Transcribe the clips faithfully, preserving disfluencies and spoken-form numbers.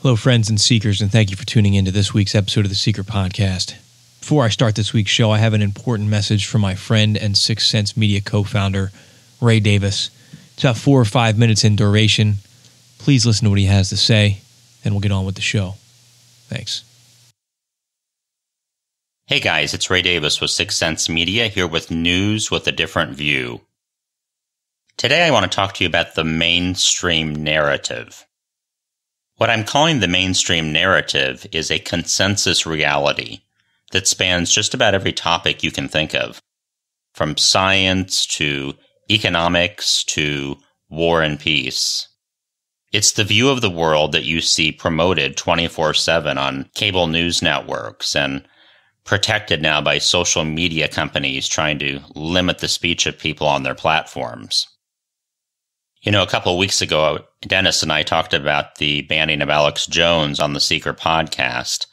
Hello, friends and seekers, and thank you for tuning in to this week's episode of the Seeker Podcast. Before I start this week's show, I have an important message from my friend and Sixth Sense Media co-founder, Ray Davis. It's about four or five minutes in duration. Please listen to what he has to say, and we'll get on with the show. Thanks. Hey guys, it's Ray Davis with Sixth Sense Media, here with news with a different view. Today I want to talk to you about the mainstream narrative. What I'm calling the mainstream narrative is a consensus reality that spans just about every topic you can think of, from science to economics to war and peace. It's the view of the world that you see promoted twenty-four seven on cable news networks and protected now by social media companies trying to limit the speech of people on their platforms. You know, a couple of weeks ago, Dennis and I talked about the banning of Alex Jones on the Seeker Podcast,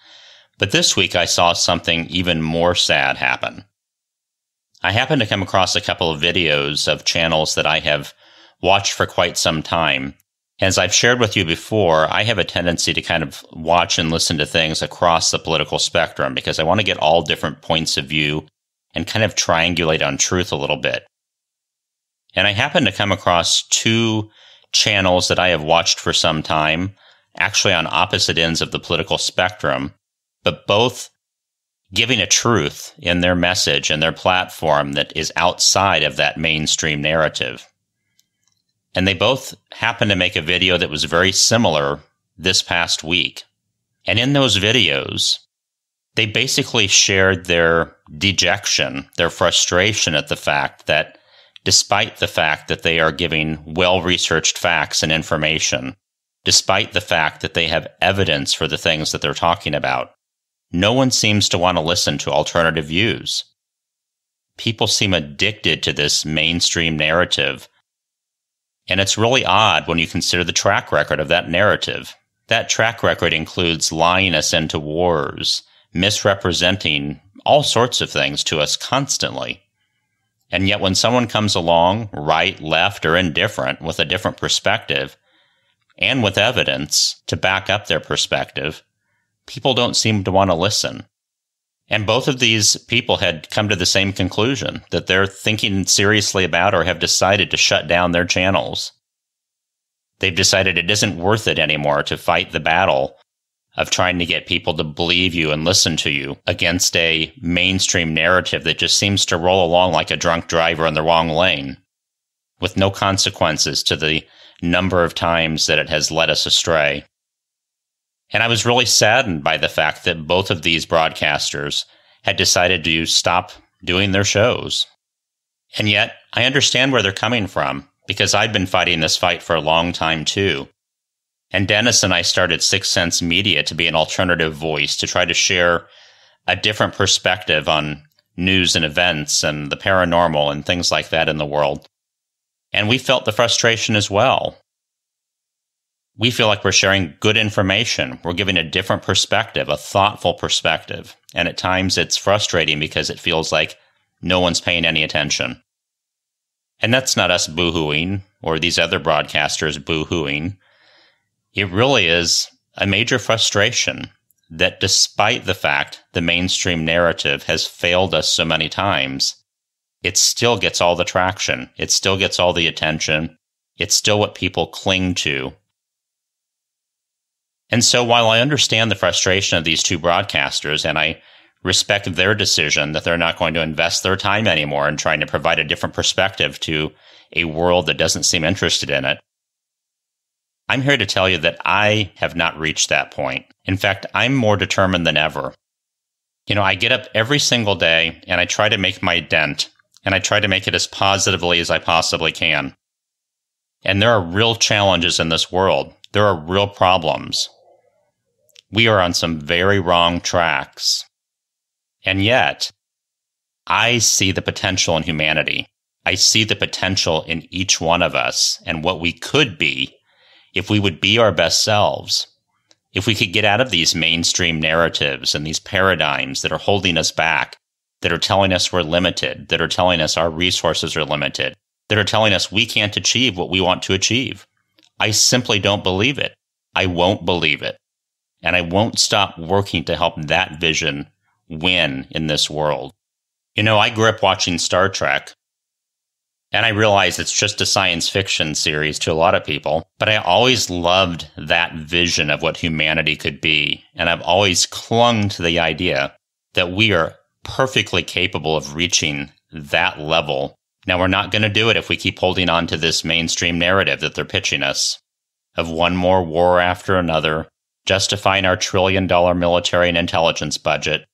but this week I saw something even more sad happen. I happened to come across a couple of videos of channels that I have watched for quite some time. As I've shared with you before, I have a tendency to kind of watch and listen to things across the political spectrum because I want to get all different points of view and kind of triangulate on truth a little bit. And I happened to come across two channels that I have watched for some time, actually on opposite ends of the political spectrum, but both giving a truth in their message and their platform that is outside of that mainstream narrative. And they both happened to make a video that was very similar this past week. And in those videos, they basically shared their dejection, their frustration at the fact that despite the fact that they are giving well-researched facts and information, despite the fact that they have evidence for the things that they're talking about, no one seems to want to listen to alternative views. People seem addicted to this mainstream narrative, and it's really odd when you consider the track record of that narrative. That track record includes lying us into wars, misrepresenting all sorts of things to us constantly. And yet when someone comes along, right, left, or indifferent, with a different perspective, and with evidence to back up their perspective, people don't seem to want to listen. And both of these people had come to the same conclusion, that they're thinking seriously about or have decided to shut down their channels. They've decided it isn't worth it anymore to fight the battle of trying to get people to believe you and listen to you against a mainstream narrative that just seems to roll along like a drunk driver in the wrong lane, with no consequences to the number of times that it has led us astray. And I was really saddened by the fact that both of these broadcasters had decided to stop doing their shows. And yet, I understand where they're coming from, because I've been fighting this fight for a long time too. And Dennis and I started Sixth Sense Media to be an alternative voice, to try to share a different perspective on news and events and the paranormal and things like that in the world. And we felt the frustration as well. We feel like we're sharing good information. We're giving a different perspective, a thoughtful perspective. And at times it's frustrating because it feels like no one's paying any attention. And that's not us boohooing or these other broadcasters boohooing. It really is a major frustration that despite the fact the mainstream narrative has failed us so many times, it still gets all the traction. It still gets all the attention. It's still what people cling to. And so while I understand the frustration of these two broadcasters and I respect their decision that they're not going to invest their time anymore in trying to provide a different perspective to a world that doesn't seem interested in it, I'm here to tell you that I have not reached that point. In fact, I'm more determined than ever. You know, I get up every single day and I try to make my dent, and I try to make it as positively as I possibly can. And there are real challenges in this world. There are real problems. We are on some very wrong tracks. And yet, I see the potential in humanity. I see the potential in each one of us and what we could be if we would be our best selves, if we could get out of these mainstream narratives and these paradigms that are holding us back, that are telling us we're limited, that are telling us our resources are limited, that are telling us we can't achieve what we want to achieve. I simply don't believe it. I won't believe it. And I won't stop working to help that vision win in this world. You know, I grew up watching Star Trek, and I realize it's just a science fiction series to a lot of people, but I always loved that vision of what humanity could be. And I've always clung to the idea that we are perfectly capable of reaching that level. Now, we're not going to do it if we keep holding on to this mainstream narrative that they're pitching us of one more war after another, justifying our trillion dollar military and intelligence budget,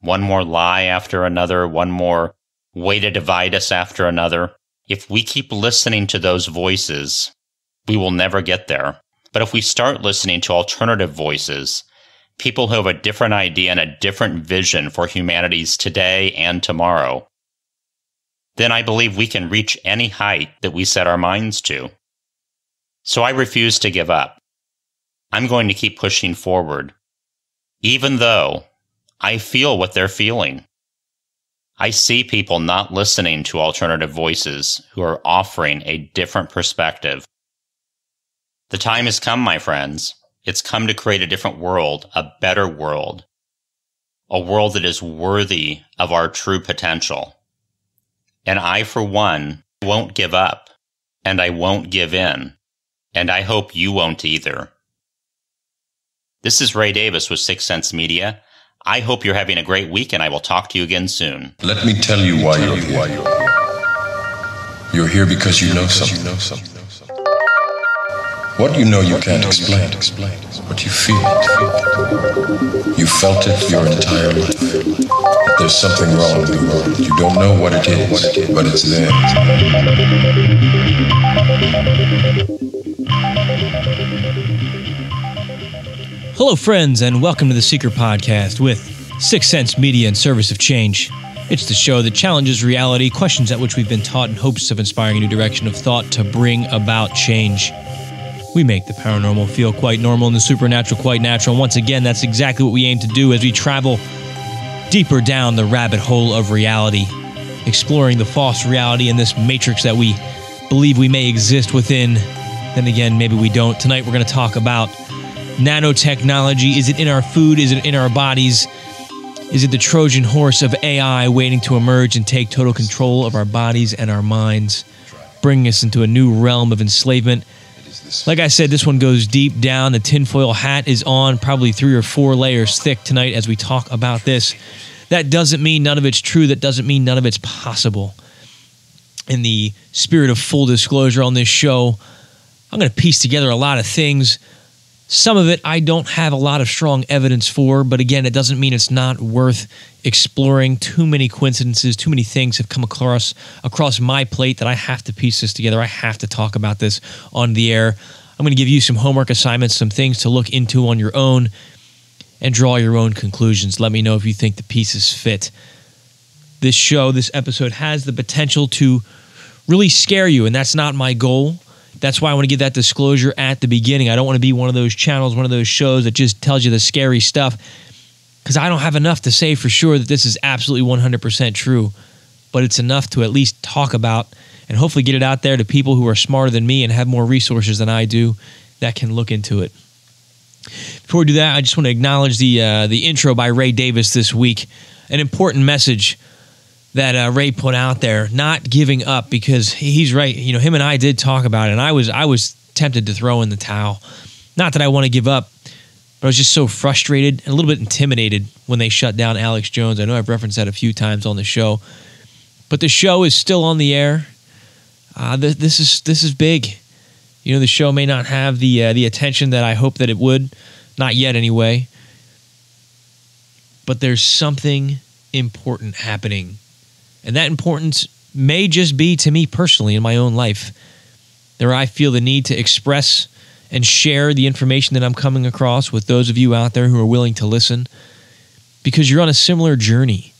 one more lie after another, one more way to divide us after another. If we keep listening to those voices, we will never get there. But if we start listening to alternative voices, people who have a different idea and a different vision for humanity's today and tomorrow, then I believe we can reach any height that we set our minds to. So I refuse to give up. I'm going to keep pushing forward, even though I feel what they're feeling. I see people not listening to alternative voices who are offering a different perspective. The time has come, my friends. It's come to create a different world, a better world, a world that is worthy of our true potential. And I, for one, won't give up, and I won't give in, and I hope you won't either. This is Ray Davis with Sixth Sense Media. I hope you're having a great week, and I will talk to you again soon. Let me tell you why you're here. You're here because you know something. What you know you can't explain, but you feel it. You felt it your entire life. There's something wrong with the world. You don't know what it is, but it's there. Hello, friends, and welcome to the Seeker Podcast with Sixth Sense Media and Service of Change. It's the show that challenges reality, questions at which we've been taught in hopes of inspiring a new direction of thought to bring about change. We make the paranormal feel quite normal and the supernatural quite natural. And once again, that's exactly what we aim to do as we travel deeper down the rabbit hole of reality, exploring the false reality in this matrix that we believe we may exist within. Then again, maybe we don't. Tonight, we're going to talk about nanotechnology. Is it in our food? Is it in our bodies? Is it the Trojan horse of A I waiting to emerge and take total control of our bodies and our minds, bringing us into a new realm of enslavement? Like I said, this one goes deep down. The tinfoil hat is on, probably three or four layers thick tonight as we talk about this. That doesn't mean none of it's true. That doesn't mean none of it's possible. In the spirit of full disclosure on this show, I'm going to piece together a lot of things. Some of it I don't have a lot of strong evidence for, but again, it doesn't mean it's not worth exploring. Too many coincidences, too many things have come across across my plate that I have to piece this together. I have to talk about this on the air. I'm going to give you some homework assignments, some things to look into on your own, and draw your own conclusions. Let me know if you think the pieces fit. This show, this episode has the potential to really scare you, and that's not my goal. That's why I want to give that disclosure at the beginning. I don't want to be one of those channels, one of those shows that just tells you the scary stuff, because I don't have enough to say for sure that this is absolutely one hundred percent true, but it's enough to at least talk about and hopefully get it out there to people who are smarter than me and have more resources than I do that can look into it. Before we do that, I just want to acknowledge the, uh, the intro by Ray Davis this week, an important message that uh, Ray put out there, not giving up, because he's right. You know, him and I did talk about it, and I was I was tempted to throw in the towel. Not that I want to give up, but I was just so frustrated and a little bit intimidated when they shut down Alex Jones. I know I've referenced that a few times on the show, but the show is still on the air. Uh, th- this is this is big. You know, the show may not have the uh, the attention that I hope that it would, not yet anyway. But there's something important happening. And that importance may just be to me personally in my own life. There I feel the need to express and share the information that I'm coming across with those of you out there who are willing to listen, because you're on a similar journey.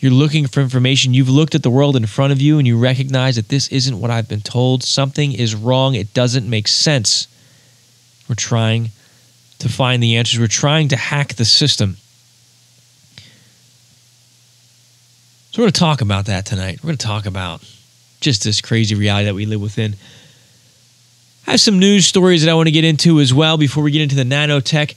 You're looking for information. You've looked at the world in front of you and you recognize that this isn't what I've been told. Something is wrong. It doesn't make sense. We're trying to find the answers. We're trying to hack the system. So we're going to talk about that tonight. We're going to talk about just this crazy reality that we live within. I have some news stories that I want to get into as well before we get into the nanotech.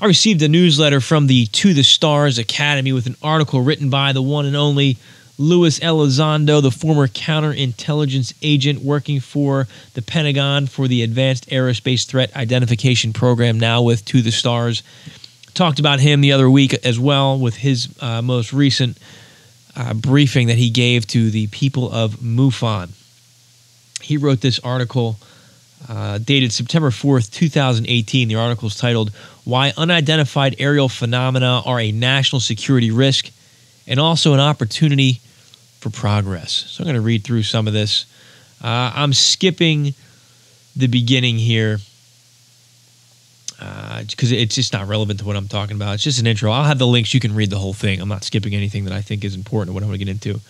I received a newsletter from the To The Stars Academy with an article written by the one and only Luis Elizondo, the former counterintelligence agent working for the Pentagon for the Advanced Aerospace Threat Identification Program, now with To The Stars. Talked about him the other week as well with his uh, most recent uh, briefing that he gave to the people of MUFON. He wrote this article uh, dated September fourth, two thousand eighteen. The article is titled, "Why Unidentified Aerial Phenomena Are a National Security Risk and Also an Opportunity for Progress." So I'm going to read through some of this. Uh, I'm skipping the beginning here because uh, it's just not relevant to what I'm talking about. It's just an intro. I'll have the links. You can read the whole thing. I'm not skipping anything that I think is important or what I'm going to get into.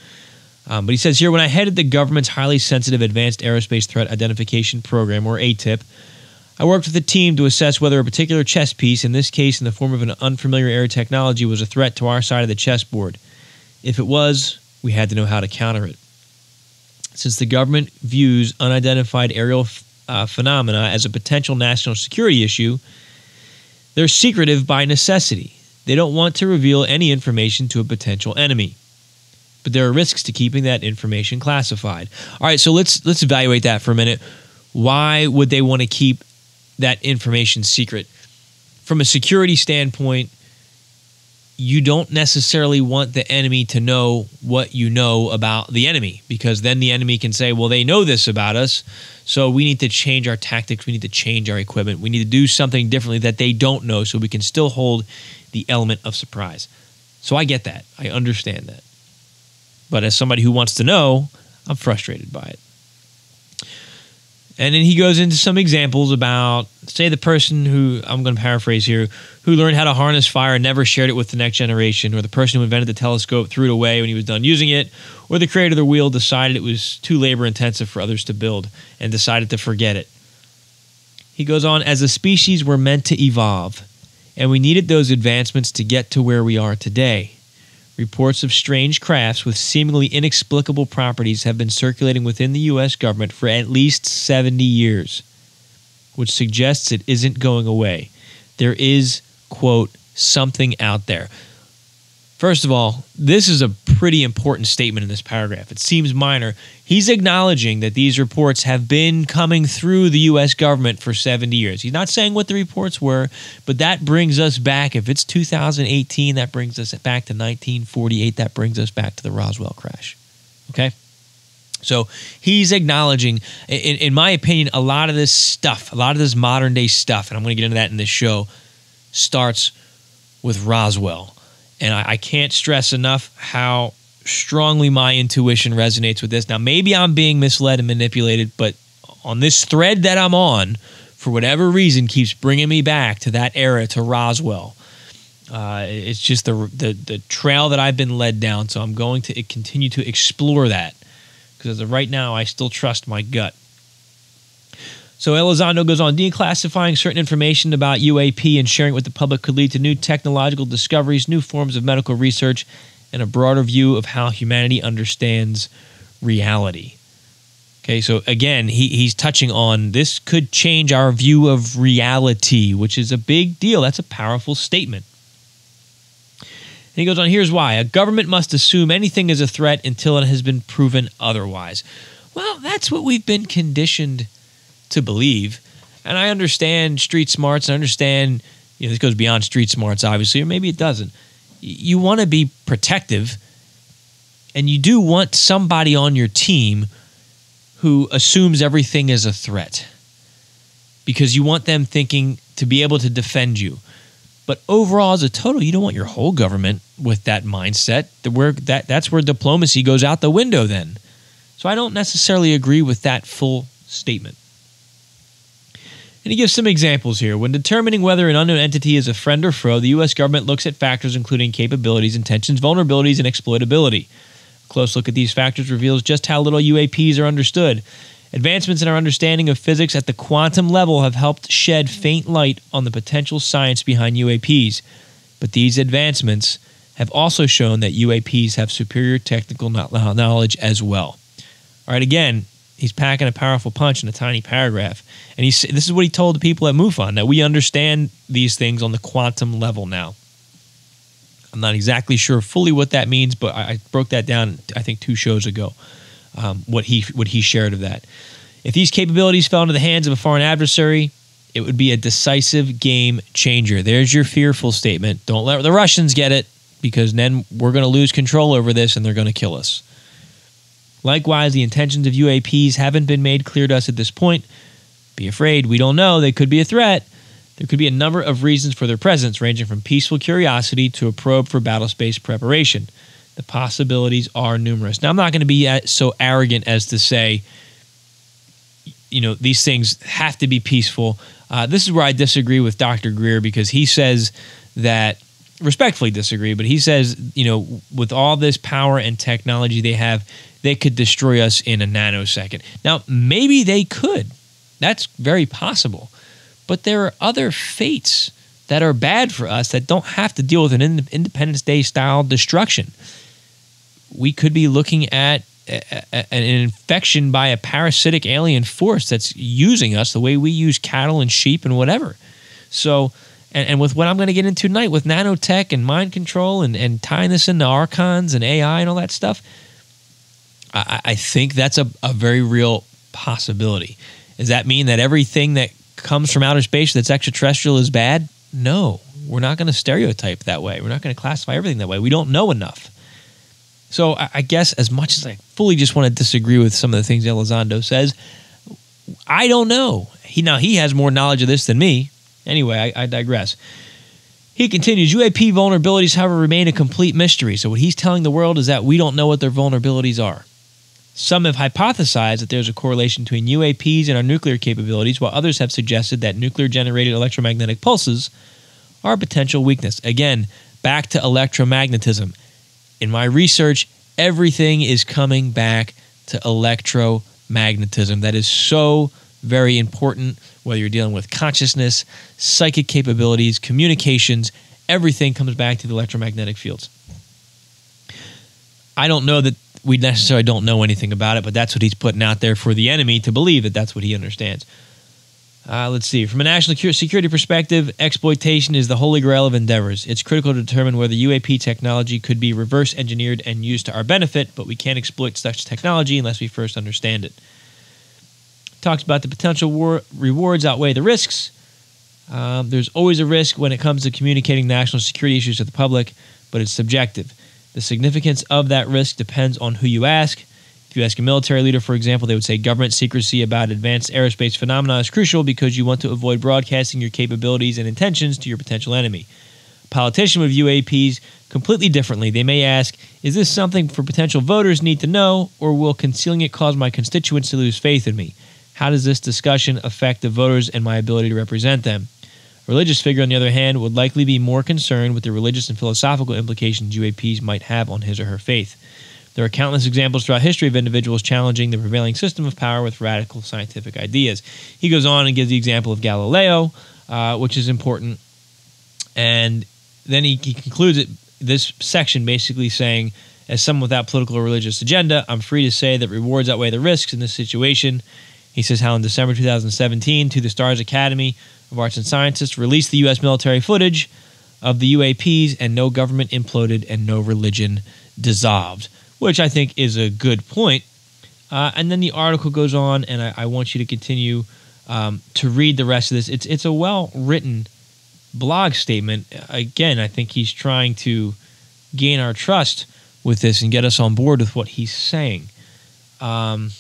Um, but he says here, when I headed the government's highly sensitive Advanced Aerospace Threat Identification Program, or A T I P, I worked with a team to assess whether a particular chess piece, in this case in the form of an unfamiliar air technology, was a threat to our side of the chessboard. If it was, we had to know how to counter it. Since the government views unidentified aerial uh, phenomena as a potential national security issue, they're secretive by necessity. They don't want to reveal any information to a potential enemy. But there are risks to keeping that information classified. All right, so let's let's evaluate that for a minute. Why would they want to keep that information secret? From a security standpoint, you don't necessarily want the enemy to know what you know about the enemy, because then the enemy can say, well, they know this about us, so we need to change our tactics, we need to change our equipment, we need to do something differently that they don't know so we can still hold the element of surprise. So I get that. I understand that. But as somebody who wants to know, I'm frustrated by it. And then he goes into some examples about, say, the person who, I'm going to paraphrase here, who learned how to harness fire and never shared it with the next generation, or the person who invented the telescope threw it away when he was done using it, or the creator of the wheel decided it was too labor-intensive for others to build and decided to forget it. He goes on, as a species, we're meant to evolve, and we needed those advancements to get to where we are today. Reports of strange crafts with seemingly inexplicable properties have been circulating within the U S government for at least seventy years, which suggests it isn't going away. There is, quote, something out there. First of all, this is a pretty important statement in this paragraph. It seems minor. He's acknowledging that these reports have been coming through the U S government for seventy years. He's not saying what the reports were, but that brings us back. If it's two thousand eighteen, that brings us back to nineteen forty-eight. That brings us back to the Roswell crash. Okay? So he's acknowledging, in, in my opinion, a lot of this stuff, a lot of this modern-day stuff, and I'm going to get into that in this show, starts with Roswell. And I can't stress enough how strongly my intuition resonates with this. Now, maybe I'm being misled and manipulated, but on this thread that I'm on, for whatever reason, keeps bringing me back to that era, to Roswell. Uh, it's just the, the the trail that I've been led down, so I'm going to continue to explore that, because as of right now, I still trust my gut. So Elizondo goes on, declassifying certain information about U A P and sharing it with the public could lead to new technological discoveries, new forms of medical research, and a broader view of how humanity understands reality. Okay, so again, he, he's touching on this could change our view of reality, which is a big deal. That's a powerful statement. And he goes on, here's why. A government must assume anything is a threat until it has been proven otherwise. Well, that's what we've been conditioned to believe, and I understand street smarts, and I understand, you know, this goes beyond street smarts, obviously, or maybe it doesn't. You want to be protective, and you do want somebody on your team who assumes everything is a threat, because you want them thinking to be able to defend you. But overall, as a total, you don't want your whole government with that mindset. That that's where diplomacy goes out the window then. So I don't necessarily agree with that full statement. And he gives some examples here. When determining whether an unknown entity is a friend or foe, the U S government looks at factors including capabilities, intentions, vulnerabilities, and exploitability. A close look at these factors reveals just how little U A Ps are understood. Advancements in our understanding of physics at the quantum level have helped shed faint light on the potential science behind U A Ps. But these advancements have also shown that U A Ps have superior technical knowledge as well. All right, again, he's packing a powerful punch in a tiny paragraph. And he's, this is what he told the people at MUFON, that we understand these things on the quantum level now. I'm not exactly sure fully what that means, but I, I broke that down, I think, two shows ago, um, what he what he shared of that. If these capabilities fell into the hands of a foreign adversary, it would be a decisive game changer. There's your fearful statement. Don't let the Russians get it, because then we're going to lose control over this and they're going to kill us. Likewise, the intentions of U A Ps haven't been made clear to us at this point. Be afraid. We don't know. They could be a threat. There could be a number of reasons for their presence, ranging from peaceful curiosity to a probe for battle space preparation. The possibilities are numerous. Now, I'm not going to be so arrogant as to say, you know, these things have to be peaceful. Uh, this is where I disagree with Doctor Greer, because he says that, respectfully disagree, but he says, you know, with all this power and technology they have, they could destroy us in a nanosecond. Now, maybe they could. That's very possible. But there are other fates that are bad for us that don't have to deal with an ind- Independence Day-style destruction. We could be looking at a, a, an infection by a parasitic alien force that's using us the way we use cattle and sheep and whatever. So, and, and with what I'm going to get into tonight with nanotech and mind control and, and tying this into Archons and A I and all that stuff, I, I think that's a, a very real possibility. Does that mean that everything that comes from outer space that's extraterrestrial is bad? No, we're not going to stereotype that way. We're not going to classify everything that way. We don't know enough. So I, I guess as much as I fully just want to disagree with some of the things Elizondo says, I don't know. He, now, he has more knowledge of this than me. Anyway, I, I digress. He continues, U A P vulnerabilities, however, remain a complete mystery. So what he's telling the world is that we don't know what their vulnerabilities are. Some have hypothesized that there's a correlation between U A Ps and our nuclear capabilities, while others have suggested that nuclear-generated electromagnetic pulses are a potential weakness. Again, back to electromagnetism. In my research, everything is coming back to electromagnetism. That is so very important, whether you're dealing with consciousness, psychic capabilities, communications, everything comes back to the electromagnetic fields. I don't know that we necessarily don't know anything about it, but that's what he's putting out there for the enemy to believe that that's what he understands. Uh, let's see. From a national security perspective, exploitation is the holy grail of endeavors. It's critical to determine whether U A P technology could be reverse engineered and used to our benefit, but we can't exploit such technology unless we first understand it. Talks about the potential war rewards outweigh the risks. Um, there's always a risk when it comes to communicating national security issues to the public, but it's subjective. The significance of that risk depends on who you ask. If you ask a military leader, for example, they would say government secrecy about advanced aerospace phenomena is crucial because you want to avoid broadcasting your capabilities and intentions to your potential enemy. A politician would view U A Ps completely differently. They may ask, is this something for potential voters need to know, or will concealing it cause my constituents to lose faith in me? How does this discussion affect the voters and my ability to represent them? A religious figure, on the other hand, would likely be more concerned with the religious and philosophical implications U A Ps might have on his or her faith. There are countless examples throughout history of individuals challenging the prevailing system of power with radical scientific ideas. He goes on and gives the example of Galileo, uh, which is important. And then he, he concludes it, this section basically saying, as someone without political or religious agenda, I'm free to say that rewards outweigh the risks in this situation. He says how in December two thousand seventeen, To The Stars Academy of Arts and Sciences released the U S military footage of the U A Ps, and no government imploded and no religion dissolved, which I think is a good point. Uh, and then the article goes on, and I, I want you to continue um, to read the rest of this. It's, it's a well-written blog statement. Again, I think he's trying to gain our trust with this and get us on board with what he's saying. Um,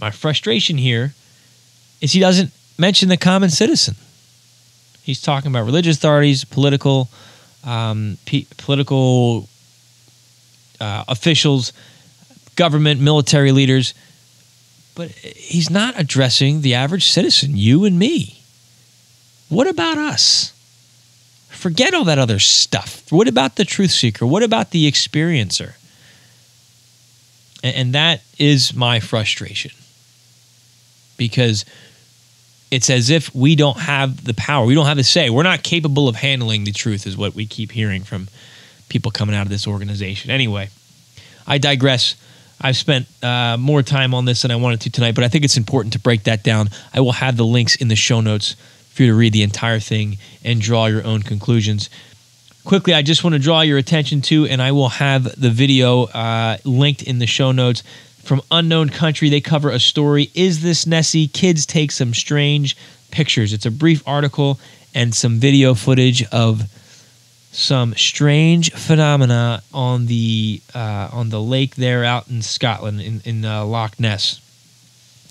my frustration here is he doesn't mention the common citizen. He's talking about religious authorities, political, um, pe- political uh, officials, government, military leaders, but he's not addressing the average citizen, you and me. What about us? Forget all that other stuff. What about the truth seeker? What about the experiencer? And, and that is my frustration, because it's as if we don't have the power. We don't have a say. We're not capable of handling the truth is what we keep hearing from people coming out of this organization. Anyway, I digress. I've spent uh, more time on this than I wanted to tonight, but I think it's important to break that down. I will have the links in the show notes for you to read the entire thing and draw your own conclusions. Quickly, I just want to draw your attention to, and I will have the video uh, linked in the show notes, from Unknown Country. They cover a story, Is This Nessie? Kids Take Some Strange Pictures. It's a brief article and some video footage of some strange phenomena on the uh, on the lake there out in Scotland, in, in uh, Loch Ness.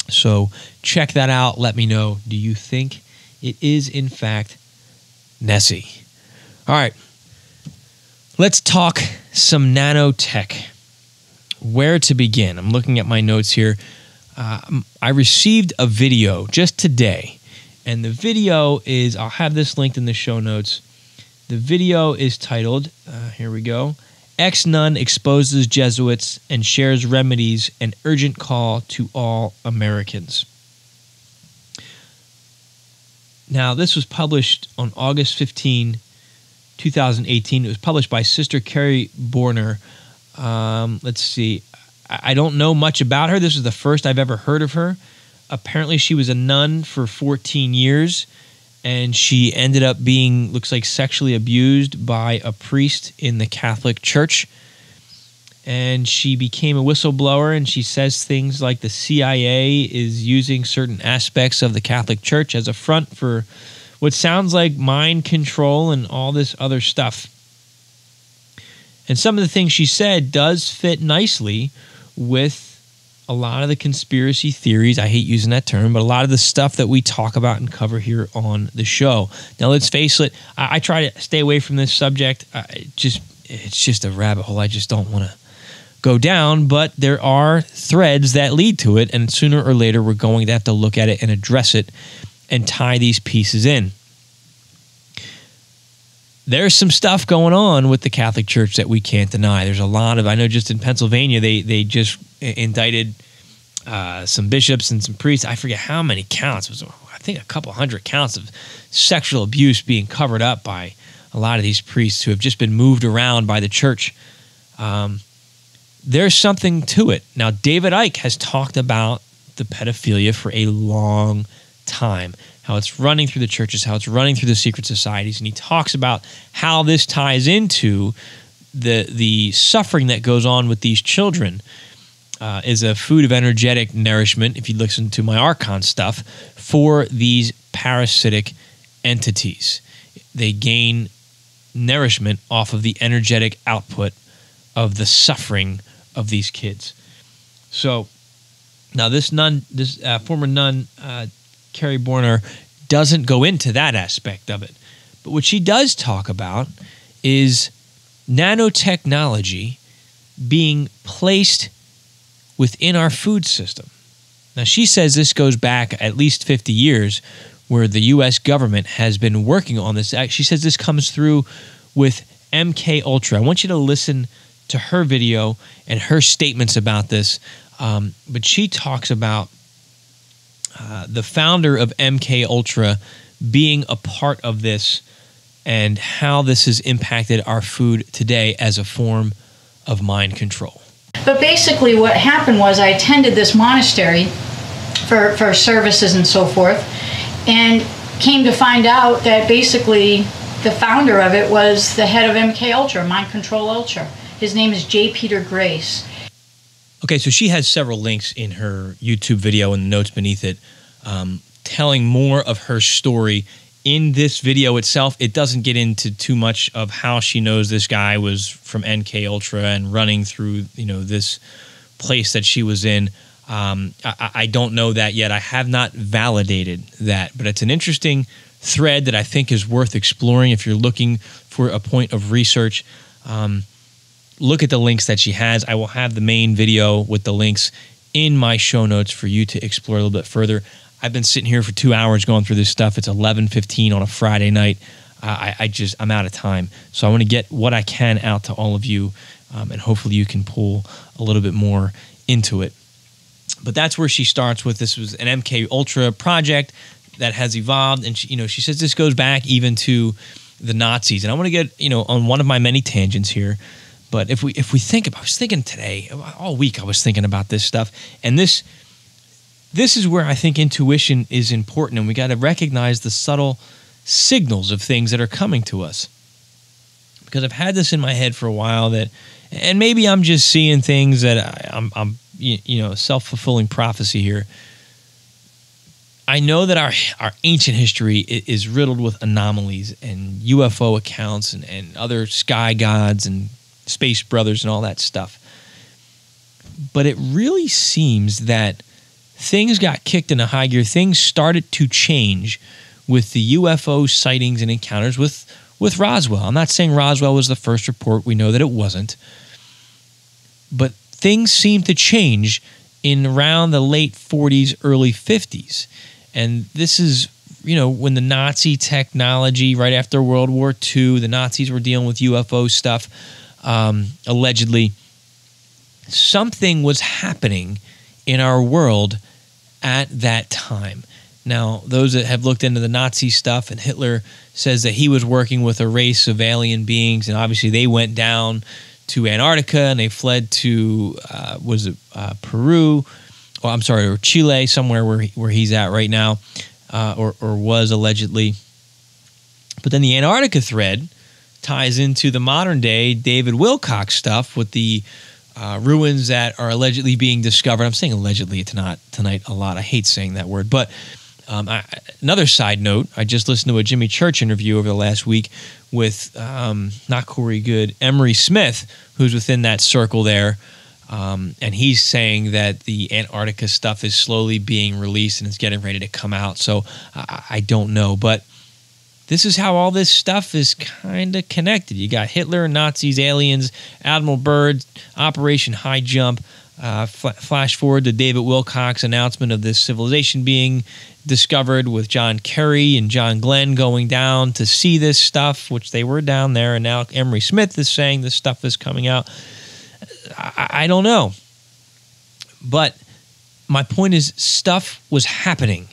So check that out. Let me know. Do you think it is, in fact, Nessie? All right. Let's talk some nanotech. Where to begin? I'm looking at my notes here. Uh, I received a video just today, and the video is, I'll have this linked in the show notes. The video is titled, uh, here we go, Ex-Nun Exposes Jesuits and Shares Remedies, an Urgent Call to All Americans. Now, this was published on August fifteenth, two thousand eighteen. It was published by Sister Kerri Burnor. Um, let's see. I don't know much about her. This is the first I've ever heard of her. Apparently, she was a nun for fourteen years, and she ended up being, looks like, sexually abused by a priest in the Catholic Church. And she became a whistleblower, and she says things like the C I A is using certain aspects of the Catholic Church as a front for what sounds like mind control and all this other stuff. And some of the things she said does fit nicely with a lot of the conspiracy theories. I hate using that term, but a lot of the stuff that we talk about and cover here on the show. Now, let's face it, I, I try to stay away from this subject. I, it just It's just a rabbit hole I just don't want to go down, but there are threads that lead to it, and sooner or later we're going to have to look at it and address it and tie these pieces in. There's some stuff going on with the Catholic Church that we can't deny. There's a lot of, I know just in Pennsylvania, they they just indicted uh, some bishops and some priests. I forget how many counts. It was, I think, a couple hundred counts of sexual abuse being covered up by a lot of these priests who have just been moved around by the church. Um, there's something to it. Now, David Icke has talked about the pedophilia for a long time, how it's running through the churches, how it's running through the secret societies, and he talks about how this ties into the the suffering that goes on with these children uh, is a food of energetic nourishment, if you listen to my Archon stuff, for these parasitic entities. They gain nourishment off of the energetic output of the suffering of these kids. So now this nun, this uh, former nun, uh, Kerri Burnor, doesn't go into that aspect of it. But what she does talk about is nanotechnology being placed within our food system. Now, she says this goes back at least fifty years where the U S government has been working on this. She says this comes through with M K Ultra. I want you to listen to her video and her statements about this. Um, but she talks about Uh, the founder of M K Ultra being a part of this and how this has impacted our food today as a form of mind control. But basically what happened was I attended this monastery for, for services and so forth, and came to find out that basically the founder of it was the head of M K Ultra, Mind Control Ultra. His name is J. Peter Grace. Okay, so she has several links in her YouTube video and the notes beneath it um, telling more of her story. In this video itself, it doesn't get into too much of how she knows this guy was from M K Ultra and running through, you know, this place that she was in. Um, I, I don't know that yet. I have not validated that, but it's an interesting thread that I think is worth exploring if you're looking for a point of research. Um Look at the links that she has. I will have the main video with the links in my show notes for you to explore a little bit further. I've been sitting here for two hours going through this stuff. It's eleven fifteen on a Friday night. Uh, I, I just, I'm out of time. So I want to get what I can out to all of you, um, and hopefully you can pull a little bit more into it. But that's where she starts with. This was an M K Ultra project that has evolved. And she, you know, she says this goes back even to the Nazis. And I want to get, you know, on one of my many tangents here, But if we if we think about, I was thinking today, all week I was thinking about this stuff, and this this is where I think intuition is important, and we got to recognize the subtle signals of things that are coming to us. Because I've had this in my head for a while that, and maybe I'm just seeing things that I, I'm, I'm, you know, self-fulfilling prophecy here. I know that our our ancient history is riddled with anomalies and U F O accounts and, and other sky gods and space brothers and all that stuff. But it really seems that things got kicked into high gear. Things started to change with the U F O sightings and encounters with, with Roswell. I'm not saying Roswell was the first report. We know that it wasn't. But things seemed to change in around the late forties, early fifties. And this is, you know, when the Nazi technology, right after World War Two, the Nazis were dealing with U F O stuff, um, allegedly. Something was happening in our world at that time. Now, those that have looked into the Nazi stuff, and Hitler says that he was working with a race of alien beings, and obviously they went down to Antarctica and they fled to, uh, was it uh, Peru? Oh, I'm sorry, or Chile, somewhere where he, where he's at right now, uh, or, or was allegedly. But then the Antarctica thread ties into the modern day David Wilcock stuff with the uh, ruins that are allegedly being discovered. I'm saying allegedly tonight, tonight a lot. I hate saying that word. But um, I, another side note, I just listened to a Jimmy Church interview over the last week with um, not Corey Good, Emery Smith, who's within that circle there. Um, and he's saying that the Antarctica stuff is slowly being released and it's getting ready to come out. So I, I don't know. But this is how all this stuff is kind of connected. You got Hitler, Nazis, aliens, Admiral Byrd, Operation High Jump. Uh, fl flash forward to David Wilcock's announcement of this civilization being discovered, with John Kerry and John Glenn going down to see this stuff, which they were down there, and now Emery Smith is saying this stuff is coming out. I, I don't know. But my point is, stuff was happening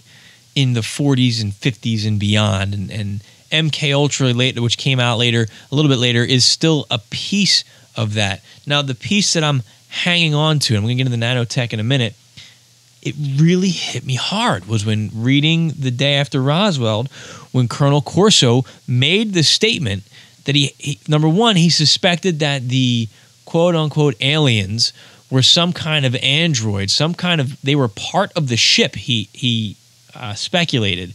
in the forties and fifties and beyond, and, and M K Ultra, late, which came out later, a little bit later, is still a piece of that. Now, the piece that I'm hanging on to, I'm going to get into the nanotech in a minute, it really hit me hard was when reading The Day After Roswell, when Colonel Corso made the statement that he, he number one, he suspected that the quote-unquote aliens were some kind of android, some kind of, they were part of the ship, he, he uh, speculated,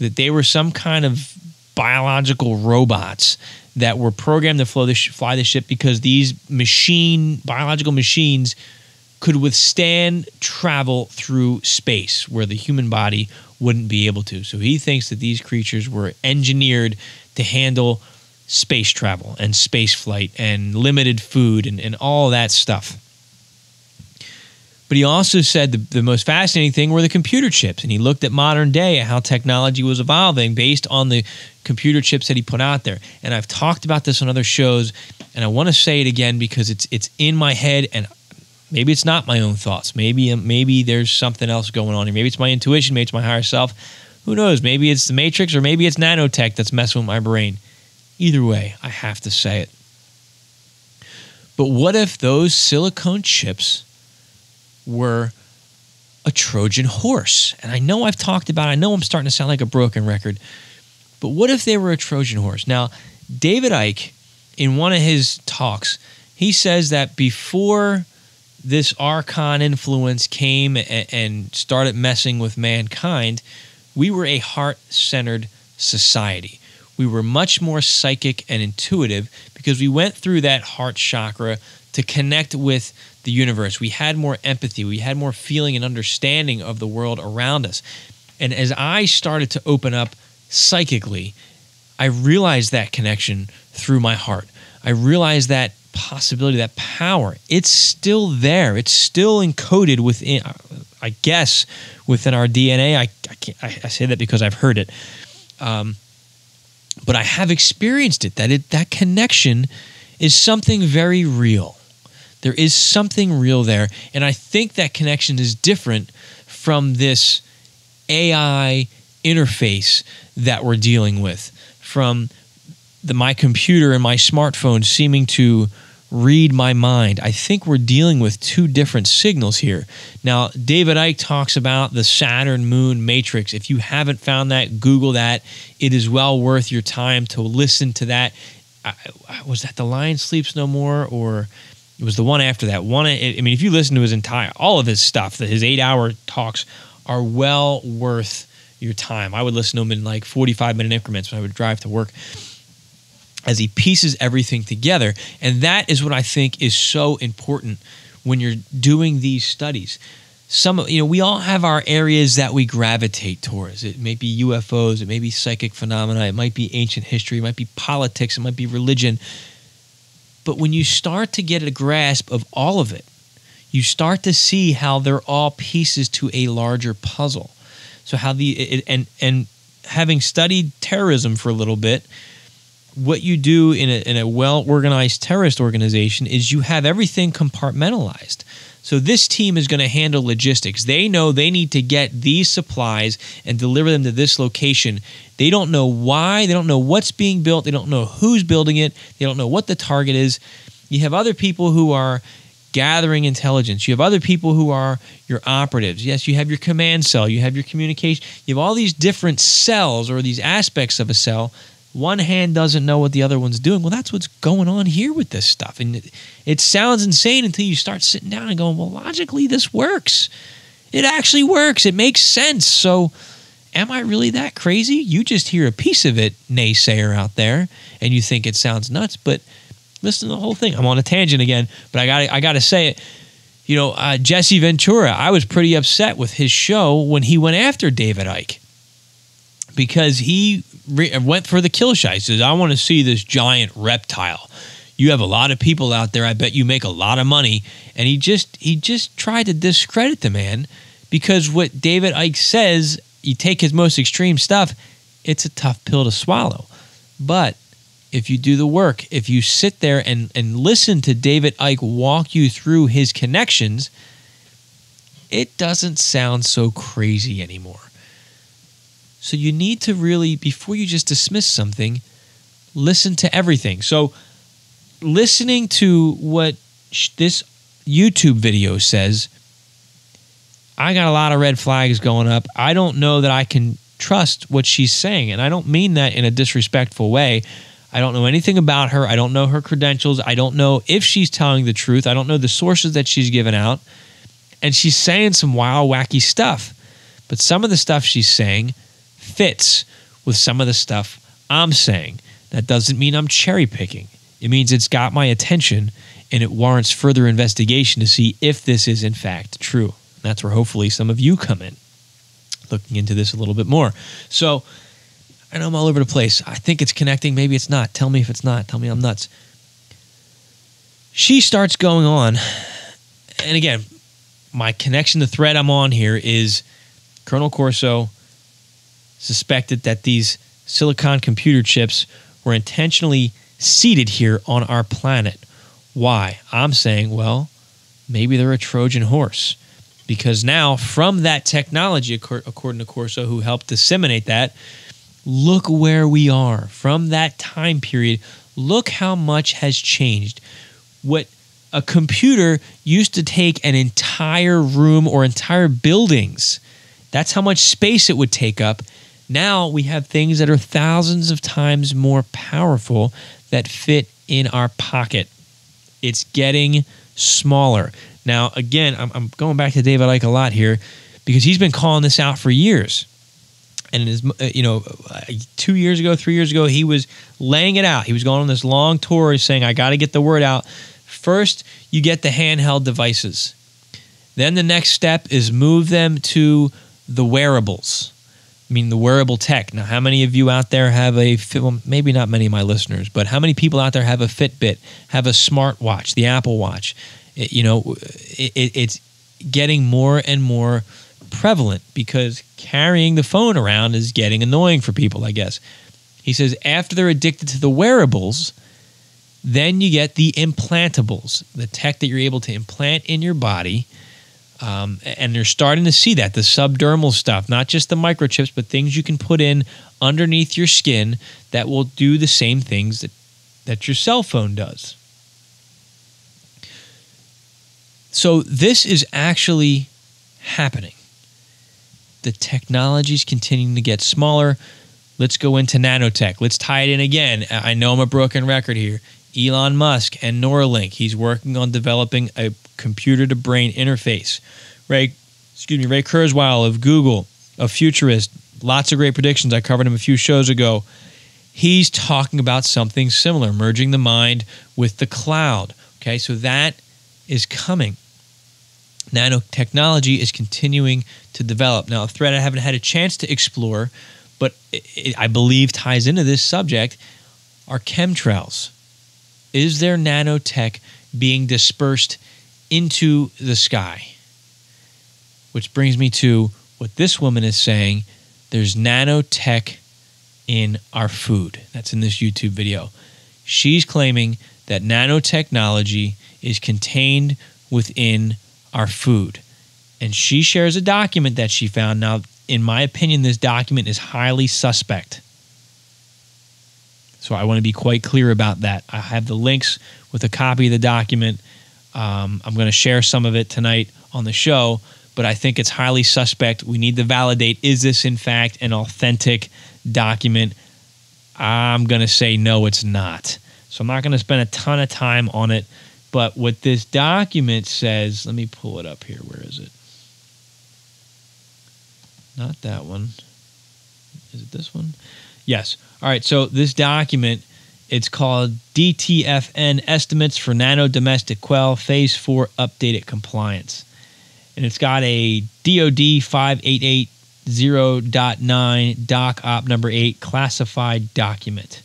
that they were some kind of biological robots that were programmed to fly the, sh fly the ship because these machine, biological machines could withstand travel through space where the human body wouldn't be able to. So he thinks that these creatures were engineered to handle space travel and space flight and limited food and, and all that stuff. But he also said the, the most fascinating thing were the computer chips. And he looked at modern day, how technology was evolving based on the computer chips that he put out there. And I've talked about this on other shows, and I want to say it again because it's it's in my head, and maybe it's not my own thoughts. Maybe, maybe there's something else going on here. Maybe it's my intuition. Maybe it's my higher self. Who knows? Maybe it's the Matrix, or maybe it's nanotech that's messing with my brain. Either way, I have to say it. But what if those silicone chips were a Trojan horse? And I know I've talked about it. I know I'm starting to sound like a broken record. But what if they were a Trojan horse? Now, David Icke, in one of his talks, he says that before this Archon influence came and, and started messing with mankind, we were a heart-centered society. We were much more psychic and intuitive because we went through that heart chakra to connect with the universe. We had more empathy. We had more feeling and understanding of the world around us. And as I started to open up psychically, I realized that connection through my heart. I realized that possibility, that power. It's still there. It's still encoded within, I guess, within our D N A. I, I, can't, I, I say that because I've heard it. Um, but I have experienced it, that it, that connection is something very real. There is something real there, and I think that connection is different from this A I interface that we're dealing with, from the, my computer and my smartphone seeming to read my mind. I think we're dealing with two different signals here. Now, David Icke talks about the Saturn moon matrix. If you haven't found that, Google that. It is well worth your time to listen to that. I, I, was that The Lion Sleeps No More, or it was the one after that? One, I, I mean, if you listen to his entire, all of his stuff, his eight-hour talks are well worth your time. I would listen to him in like forty-five minute increments when I would drive to work, as he pieces everything together. And that is what I think is so important when you're doing these studies. Some, you know, we all have our areas that we gravitate towards. It may be U F Os, it may be psychic phenomena, it might be ancient history, it might be politics, it might be religion. But when you start to get a grasp of all of it, you start to see how they're all pieces to a larger puzzle. So how the, it, and, and having studied terrorism for a little bit, what you do in a, in a well-organized terrorist organization is you have everything compartmentalized. So this team is going to handle logistics. They know they need to get these supplies and deliver them to this location. They don't know why. They don't know what's being built. They don't know who's building it. They don't know what the target is. You have other people who are gathering intelligence. You have other people who are your operatives. Yes, you have your command cell. You have your communication. You have all these different cells, or these aspects of a cell. One hand doesn't know what the other one's doing. Well, that's what's going on here with this stuff. And it, it sounds insane until you start sitting down and going, well, logically, this works. It actually works. It makes sense. So am I really that crazy? You just hear a piece of it, naysayer out there, and you think it sounds nuts. But listen to the whole thing. I'm on a tangent again, but I got I got to say it. You know, uh, Jesse Ventura, I was pretty upset with his show when he went after David Icke, because he went for the kill shot. He says, I want to see this giant reptile. You have a lot of people out there. I bet you make a lot of money. And he just he just tried to discredit the man, because what David Icke says, you take his most extreme stuff, it's a tough pill to swallow. But if you do the work, if you sit there and, and listen to David Icke walk you through his connections, it doesn't sound so crazy anymore. So you need to really, before you just dismiss something, listen to everything. So listening to what sh this YouTube video says, I got a lot of red flags going up. I don't know that I can trust what she's saying. And I don't mean that in a disrespectful way. I don't know anything about her. I don't know her credentials. I don't know if she's telling the truth. I don't know the sources that she's given out. And she's saying some wild, wacky stuff. But some of the stuff she's saying fits with some of the stuff I'm saying. That doesn't mean I'm cherry picking. It means it's got my attention, and it warrants further investigation to see if this is in fact true. And that's where hopefully some of you come in, looking into this a little bit more. So I know I'm all over the place. I think it's connecting. Maybe it's not. Tell me if it's not. Tell me I'm nuts. She starts going on. And again, my connection, the thread I'm on here is Colonel Corso suspected that these silicon computer chips were intentionally seeded here on our planet. Why? I'm saying, well, maybe they're a Trojan horse, because now from that technology, according to Corso, who helped disseminate that, look where we are from that time period. Look how much has changed. What a computer used to take an entire room or entire buildings. That's how much space it would take up. Now we have things that are thousands of times more powerful that fit in our pocket. It's getting smaller. Now, again, I'm, I'm going back to David Icke a lot here, because he's been calling this out for years. And, it is, you know, two years ago, three years ago, he was laying it out. He was going on this long tour saying, I got to get the word out. First, you get the handheld devices. Then the next step is move them to the wearables. I mean, the wearable tech. Now, how many of you out there have a, well, maybe not many of my listeners, but how many people out there have a Fitbit, have a smartwatch, the Apple Watch? It, you know, it, it, it's getting more and more prevalent, because carrying the phone around is getting annoying for people, I guess. He says after they're addicted to the wearables, then you get the implantables, the tech that you're able to implant in your body. Um, and they're starting to see that, the subdermal stuff, not just the microchips, but things you can put in underneath your skin that will do the same things that, that your cell phone does. So this is actually happening. The technology is continuing to get smaller. Let's go into nanotech. Let's tie it in again. I know I'm a broken record here. Elon Musk and Neuralink. He's working on developing a computer-to-brain interface. Ray, excuse me, Ray Kurzweil of Google, a futurist. Lots of great predictions. I covered him a few shows ago. He's talking about something similar, merging the mind with the cloud. Okay, so that is coming. Nanotechnology is continuing to develop. Now, a threat I haven't had a chance to explore, but it, it, I believe ties into this subject, are chemtrails. Is there nanotech being dispersed into the sky? Which brings me to what this woman is saying. There's nanotech in our food. That's in this YouTube video. She's claiming that nanotechnology is contained within our food. And she shares a document that she found. Now, in my opinion, this document is highly suspect. So I want to be quite clear about that. I have the links with a copy of the document. Um, I'm going to share some of it tonight on the show, but I think it's highly suspect. We need to validate, is this in fact an authentic document? I'm going to say no, it's not. So I'm not going to spend a ton of time on it. But what this document says, let me pull it up here. Where is it? Not that one. Is it this one? Yes. All right, so this document, it's called D T F N Estimates for Nano Domestic Quail Phase four Updated Compliance. And it's got a D O D five eight eight zero point nine Doc Op number eight classified document.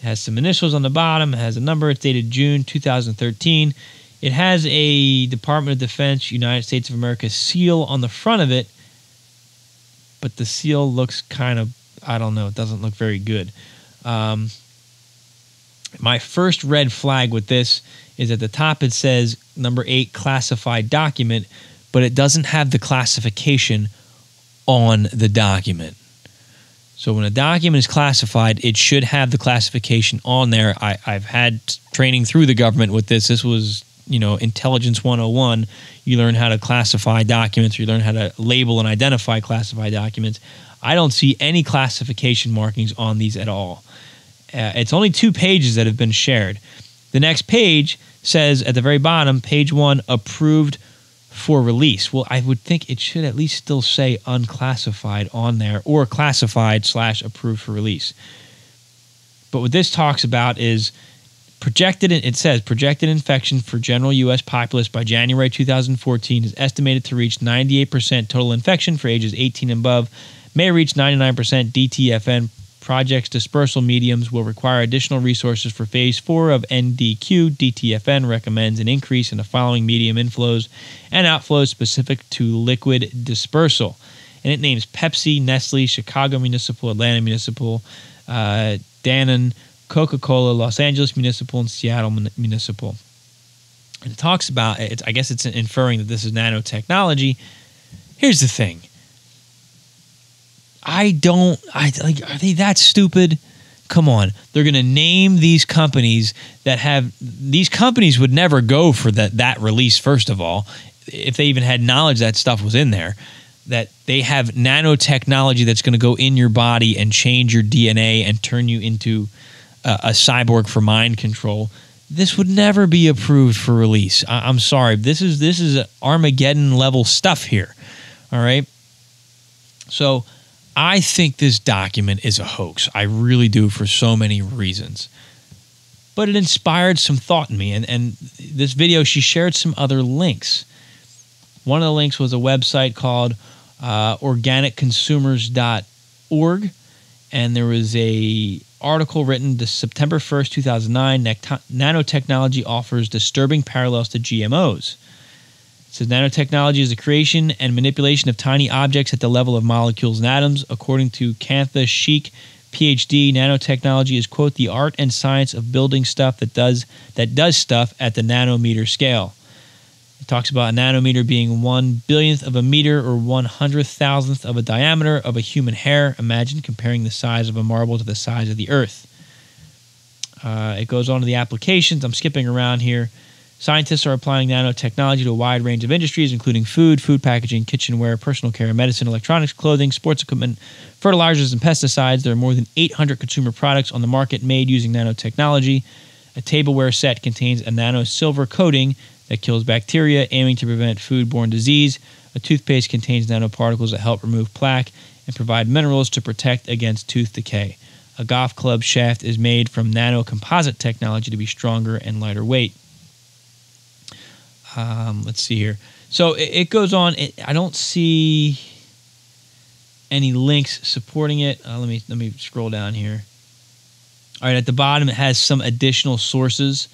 It has some initials on the bottom. It has a number. It's dated June two thousand thirteen. It has a Department of Defense United States of America seal on the front of it, but the seal looks kind of, I don't know, it doesn't look very good. Um, my first red flag with this is at the top it says number eight classified document, but it doesn't have the classification on the document. So when a document is classified, it should have the classification on there. I, I've had training through the government with this. This was, you know, Intelligence one oh one. You learn how to classify documents. You learn how to label and identify classified documents. I don't see any classification markings on these at all. Uh, it's only two pages that have been shared. The next page says at the very bottom, page one, approved for release. Well, I would think it should at least still say unclassified on there, or classified slash approved for release. But what this talks about is projected, it says projected infection for general U S populace by January two thousand fourteen is estimated to reach ninety-eight percent total infection for ages eighteen and above, may reach ninety-nine percent D T F N. Projects dispersal mediums will require additional resources for phase four of N D Q. D T F N recommends an increase in the following medium inflows and outflows specific to liquid dispersal. And it names Pepsi, Nestle, Chicago Municipal, Atlanta Municipal, uh, Danone, Coca-Cola, Los Angeles Municipal, and Seattle Municipal. And it talks about, it's, I guess it's inferring that this is nanotechnology. Here's the thing. I don't, I like, are they that stupid? Come on. They're going to name these companies that have, these companies would never go for that, that release, first of all, if they even had knowledge that stuff was in there, that they have nanotechnology that's going to go in your body and change your D N A and turn you into a, a cyborg for mind control. This would never be approved for release. I, I'm sorry. This is, this is Armageddon level stuff here. All right. So, I think this document is a hoax. I really do, for so many reasons. But it inspired some thought in me. And, and this video, she shared some other links. One of the links was a website called uh, organic consumers dot org. And there was a article written this September first, two thousand nine, nanotechnology offers disturbing parallels to G M Os. It says nanotechnology is the creation and manipulation of tiny objects at the level of molecules and atoms. According to Kantha Sheikh, P H D, nanotechnology is, quote, the art and science of building stuff that does that does stuff at the nanometer scale. It talks about a nanometer being one billionth of a meter, or one hundred thousandth of a diameter of a human hair. Imagine comparing the size of a marble to the size of the earth. Uh, it goes on to the applications. I'm skipping around here. Scientists are applying nanotechnology to a wide range of industries, including food, food packaging, kitchenware, personal care, medicine, electronics, clothing, sports equipment, fertilizers, and pesticides. There are more than eight hundred consumer products on the market made using nanotechnology. A tableware set contains a nano-silver coating that kills bacteria, aiming to prevent foodborne disease. A toothpaste contains nanoparticles that help remove plaque and provide minerals to protect against tooth decay. A golf club shaft is made from nanocomposite technology to be stronger and lighter weight. Um, let's see here. So it, it goes on. It, I don't see any links supporting it. Uh, let me let me scroll down here. All right, at the bottom it has some additional sources,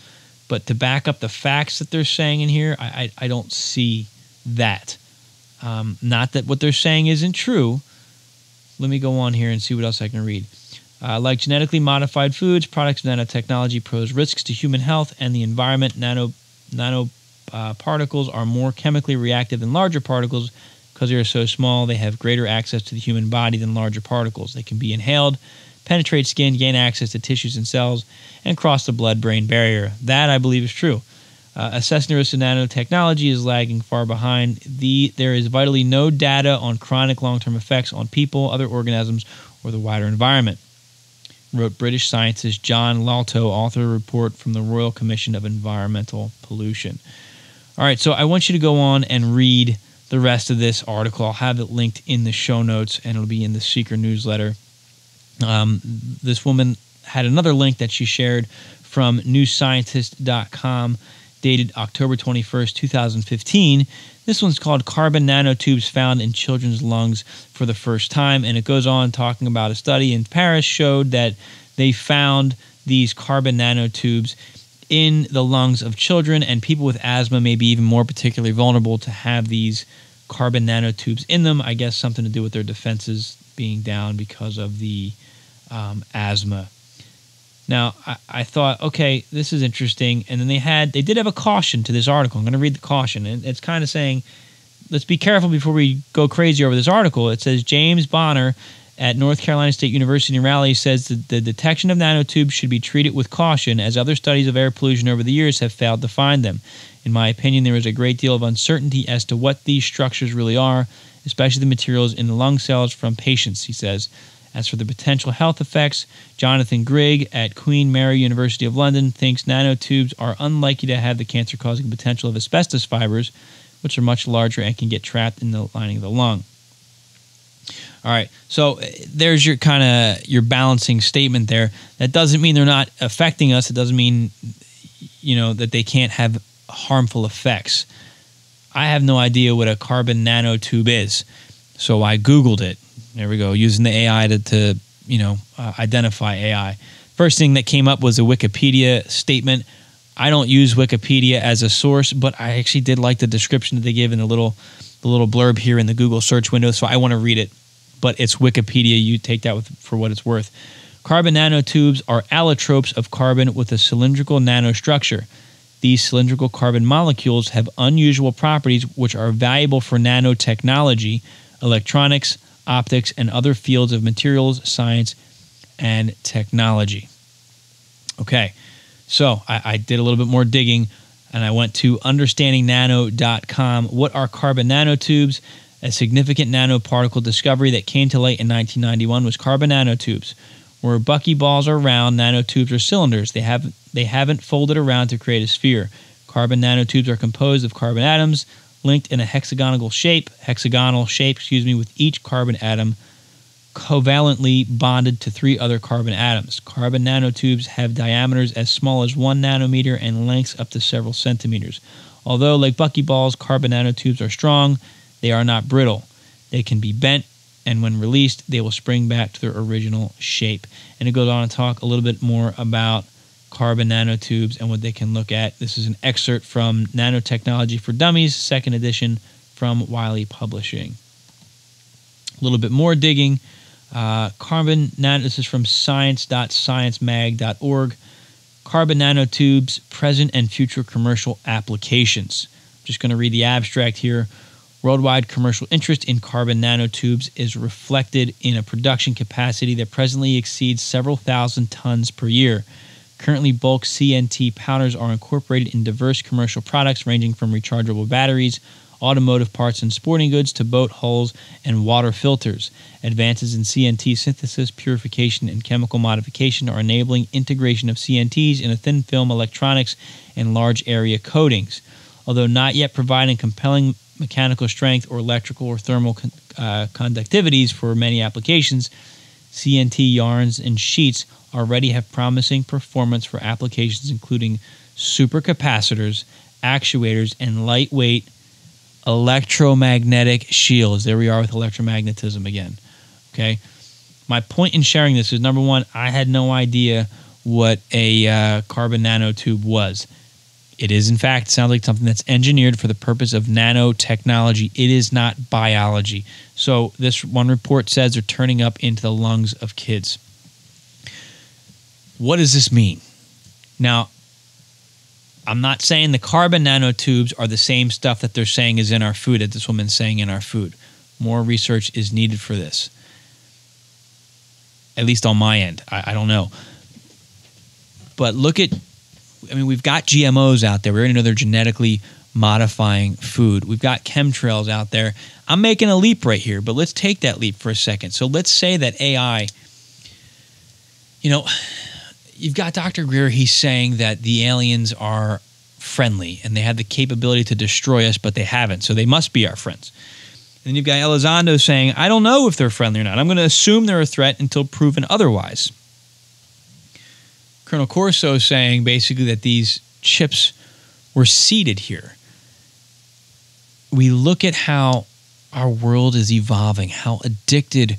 but to back up the facts that they're saying in here, I I, I don't see that. Um, not that what they're saying isn't true. Let me go on here and see what else I can read. Uh, like genetically modified foods, products of nanotechnology pose risks to human health and the environment. Nano nano Uh, particles are more chemically reactive than larger particles because they are so small. They have greater access to the human body than larger particles. They can be inhaled, penetrate skin, gain access to tissues and cells, and cross the blood-brain barrier. That, I believe, is true. Uh, assessing the risk of nanotechnology is lagging far behind. The, there is vitally no data on chronic long-term effects on people, other organisms, or the wider environment, wrote British scientist John Lalto, author of a report from the Royal Commission of Environmental Pollution. All right, so I want you to go on and read the rest of this article. I'll have it linked in the show notes, and it'll be in the Seeker newsletter. Um, this woman had another link that she shared from new scientist dot com, dated October twenty-first, two thousand fifteen. This one's called Carbon Nanotubes Found in Children's Lungs for the First Time, and it goes on talking about a study in Paris showed that they found these carbon nanotubes in the lungs of children, and people with asthma may be even more particularly vulnerable to have these carbon nanotubes in them. I guess something to do with their defenses being down because of the um, asthma. Now, I, I thought, okay, this is interesting. And then they had, they did have a caution to this article. I'm going to read the caution. And it's kind of saying, let's be careful before we go crazy over this article. It says, James Bonner at North Carolina State University in Raleigh says that the detection of nanotubes should be treated with caution, as other studies of air pollution over the years have failed to find them. In my opinion, there is a great deal of uncertainty as to what these structures really are, especially the materials in the lung cells from patients, he says. As for the potential health effects, Jonathan Grigg at Queen Mary University of London thinks nanotubes are unlikely to have the cancer-causing potential of asbestos fibers, which are much larger and can get trapped in the lining of the lung. All right, so there's your kind of your balancing statement there. That doesn't mean they're not affecting us. It doesn't mean, you know, that they can't have harmful effects. I have no idea what a carbon nanotube is, so I Googled it. There we go, using the A I to, to you know, uh, identify A I. First thing that came up was a Wikipedia statement. I don't use Wikipedia as a source, but I actually did like the description that they give in the little, the little blurb here in the Google search window, so I want to read it. But it's Wikipedia. You take that with, for what it's worth. Carbon nanotubes are allotropes of carbon with a cylindrical nanostructure. These cylindrical carbon molecules have unusual properties which are valuable for nanotechnology, electronics, optics, and other fields of materials, science, and technology. Okay, so I, I did a little bit more digging, and I went to understanding nano dot com. What are carbon nanotubes? A significant nanoparticle discovery that came to light in nineteen ninety-one was carbon nanotubes. Where buckyballs are round, nanotubes are cylinders. They haven't, they haven't folded around to create a sphere. Carbon nanotubes are composed of carbon atoms linked in a hexagonal shape, hexagonal shape, excuse me, with each carbon atom covalently bonded to three other carbon atoms. Carbon nanotubes have diameters as small as one nanometer and lengths up to several centimeters. Although, like buckyballs, carbon nanotubes are strong. They are not brittle. They can be bent, and when released, they will spring back to their original shape. And it goes on to talk a little bit more about carbon nanotubes and what they can look at. This is an excerpt from Nanotechnology for Dummies, second edition from Wiley Publishing. A little bit more digging. Uh, carbon nan- This is from science dot science mag dot org. Carbon nanotubes, present and future commercial applications. I'm just going to read the abstract here. Worldwide commercial interest in carbon nanotubes is reflected in a production capacity that presently exceeds several thousand tons per year. Currently, bulk C N T powders are incorporated in diverse commercial products ranging from rechargeable batteries, automotive parts and sporting goods to boat hulls and water filters. Advances in C N T synthesis, purification, and chemical modification are enabling integration of C N Ts into thin film electronics and large area coatings. Although not yet providing compelling mechanical strength or electrical or thermal con- uh, conductivities for many applications, C N T yarns and sheets already have promising performance for applications including supercapacitors, actuators, and lightweight electromagnetic shields. There we are with electromagnetism again. Okay. My point in sharing this is, number one, I had no idea what a uh, carbon nanotube was. It is, in fact, sounds like something that's engineered for the purpose of nanotechnology. It is not biology. So this one report says they're turning up into the lungs of kids. What does this mean? Now, I'm not saying the carbon nanotubes are the same stuff that they're saying is in our food, that this woman's saying in our food. More research is needed for this, at least on my end. I, I don't know. But look at, I mean, we've got G M Os out there. We already know they're genetically modifying food. We've got chemtrails out there. I'm making a leap right here, but let's take that leap for a second. So let's say that A I, you know... You've got Doctor Greer, he's saying that the aliens are friendly and they have the capability to destroy us, but they haven't, so they must be our friends. And then you've got Elizondo saying, I don't know if they're friendly or not. I'm going to assume they're a threat until proven otherwise. Colonel Corso saying basically that these chips were seeded here. We look at how our world is evolving, how addicted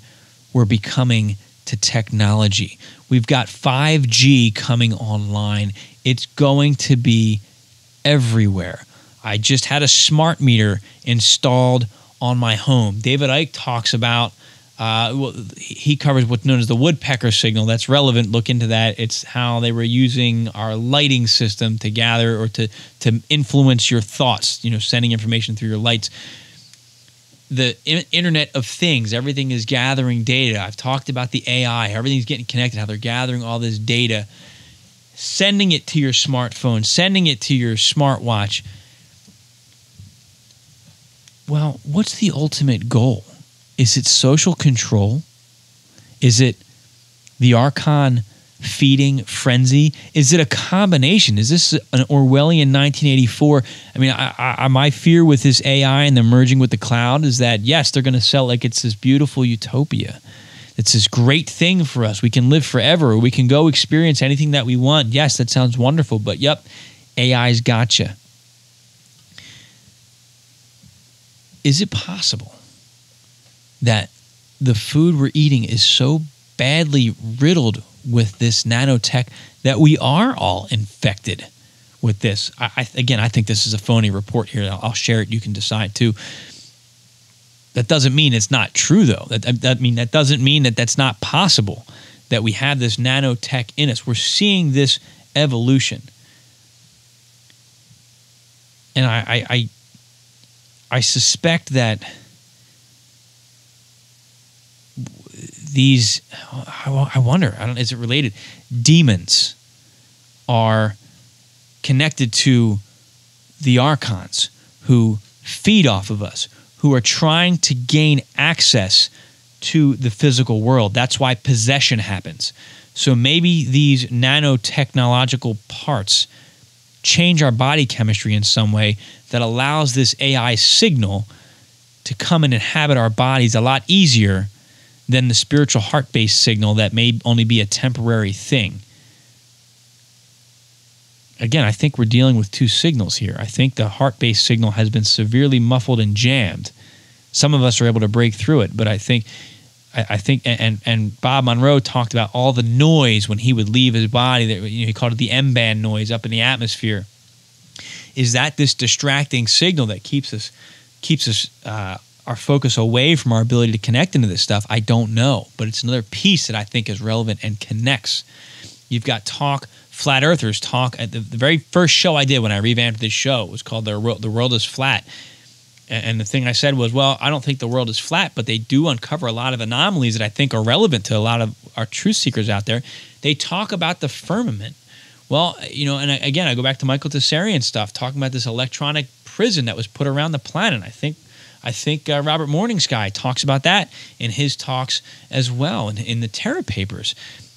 we're becoming to technology. We've got five G coming online. It's going to be everywhere. I just had a smart meter installed on my home. David Icke talks about, uh, well, he covers what's known as the woodpecker signal. That's relevant. Look into that. It's how they were using our lighting system to gather or to, to influence your thoughts, you know, sending information through your lights. The Internet of Things, everything is gathering data. I've talked about the A I. Everything's getting connected, how they're gathering all this data, sending it to your smartphone, sending it to your smartwatch. Well, what's the ultimate goal? Is it social control? Is it the Archon feeding frenzy? Is it a combination? Is this an Orwellian nineteen eighty-four? I mean, I, I, my fear with this A I and the merging with the cloud is that, yes, they're going to sell like it's this beautiful utopia. It's this great thing for us. We can live forever. Or we can go experience anything that we want. Yes, that sounds wonderful, but yep, A I's gotcha. Is it possible that the food we're eating is so badly riddled with this nanotech that we are all infected with this? I, I, again, I think this is a phony report here. I'll, I'll share it. You can decide too. That doesn't mean it's not true, though. That, that, that mean that doesn't mean that that's not possible. That we have this nanotech in us. We're seeing this evolution, and I, I, I, I suspect that these, I wonder, I don't, is it related? Demons are connected to the Archons who feed off of us, who are trying to gain access to the physical world. That's why possession happens. So maybe these nanotechnological parts change our body chemistry in some way that allows this A I signal to come and inhabit our bodies a lot easier than the spiritual heart-based signal that may only be a temporary thing. Again, I think we're dealing with two signals here. I think the heart-based signal has been severely muffled and jammed. Some of us are able to break through it, but I think, I, I think, and and Bob Monroe talked about all the noise when he would leave his body. That, you know, he called it the M-band noise up in the atmosphere. Is that this distracting signal that keeps us keeps us? Uh, our focus away from our ability to connect into this stuff? I don't know, but it's another piece that I think is relevant and connects. You've got talk, flat earthers talk. At the, the very first show I did when I revamped this show, it was called The World, the World is Flat. And, and the thing I said was, well, I don't think the world is flat, but they do uncover a lot of anomalies that I think are relevant to a lot of our truth seekers out there. They talk about the firmament, Well, you know, and I, again, I go back to Michael Tessarien's stuff, talking about this electronic prison that was put around the planet. I think I think uh, Robert Morningsky talks about that in his talks as well, in, in the Terra Papers.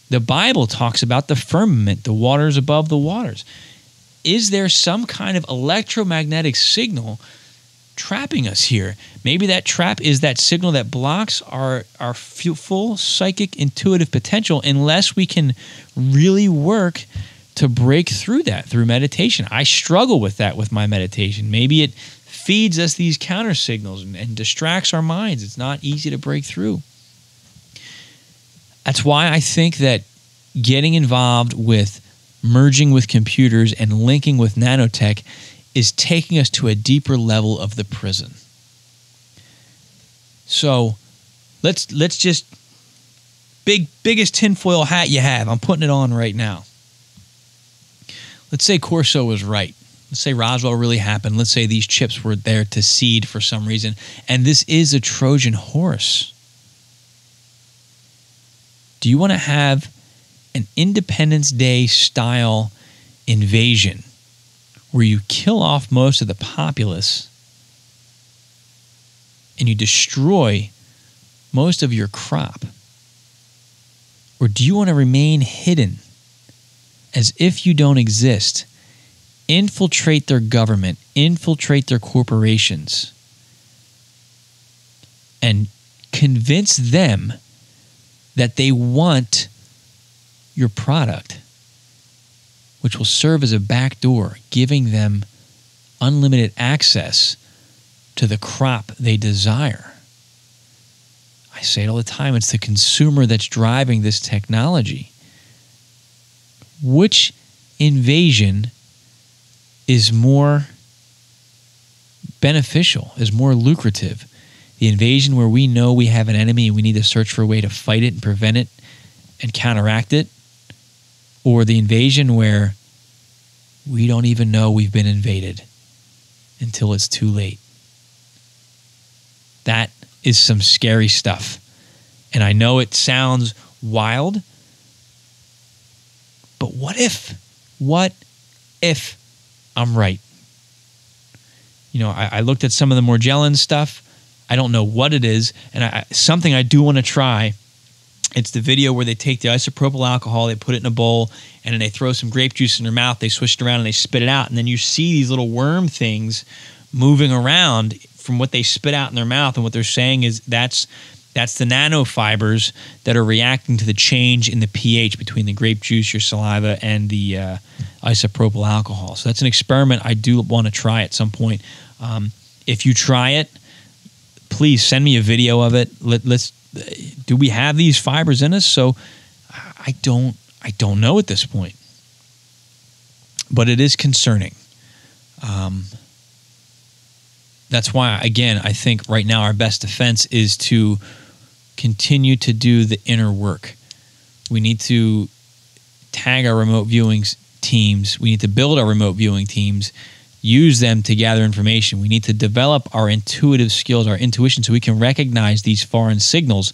The Bible talks about the firmament, the waters above the waters. Is there some kind of electromagnetic signal trapping us here? Maybe that trap is that signal that blocks our, our full psychic intuitive potential unless we can really work to break through that through meditation. I struggle with that with my meditation. Maybe it feeds us these counter signals and, and distracts our minds. It's not easy to break through. That's why I think that getting involved with merging with computers and linking with nanotech is taking us to a deeper level of the prison. So let's let's just big biggest tinfoil hat you have. I'm putting it on right now. Let's say Corso was right. Let's say Roswell really happened. Let's say these chips were there to seed for some reason. And this is a Trojan horse. Do you want to have an Independence Day style invasion where you kill off most of the populace and you destroy most of your crop? Or do you want to remain hidden as if you don't exist, infiltrate their government, infiltrate their corporations, and convince them that they want your product, which will serve as a backdoor, giving them unlimited access to the crop they desire? I say it all the time, it's the consumer that's driving this technology. Which invasion is more beneficial, is more lucrative? The invasion where we know we have an enemy and we need to search for a way to fight it and prevent it and counteract it? Or the invasion where we don't even know we've been invaded until it's too late? That is some scary stuff. And I know it sounds wild, but what if, what if I'm right? You know, I, I looked at some of the Morgellon stuff. I don't know what it is. And I, something I do want to try, it's the video where they take the isopropyl alcohol, they put it in a bowl, and then they throw some grape juice in their mouth, they swish it around, and they spit it out. And then you see these little worm things moving around from what they spit out in their mouth. And what they're saying is that's... that's the nanofibers that are reacting to the change in the pH between the grape juice, your saliva, and the uh, isopropyl alcohol. So that's an experiment I do want to try at some point. Um, if you try it, please send me a video of it. Let, let's do we have these fibers in us? So I don't, I don't know at this point, but it is concerning. Um, that's why, again, I think right now our best defense is to continue to do the inner work. We need to tag our remote viewing teams. We need to build our remote viewing teams, use them to gather information. We need to develop our intuitive skills, our intuition, so we can recognize these foreign signals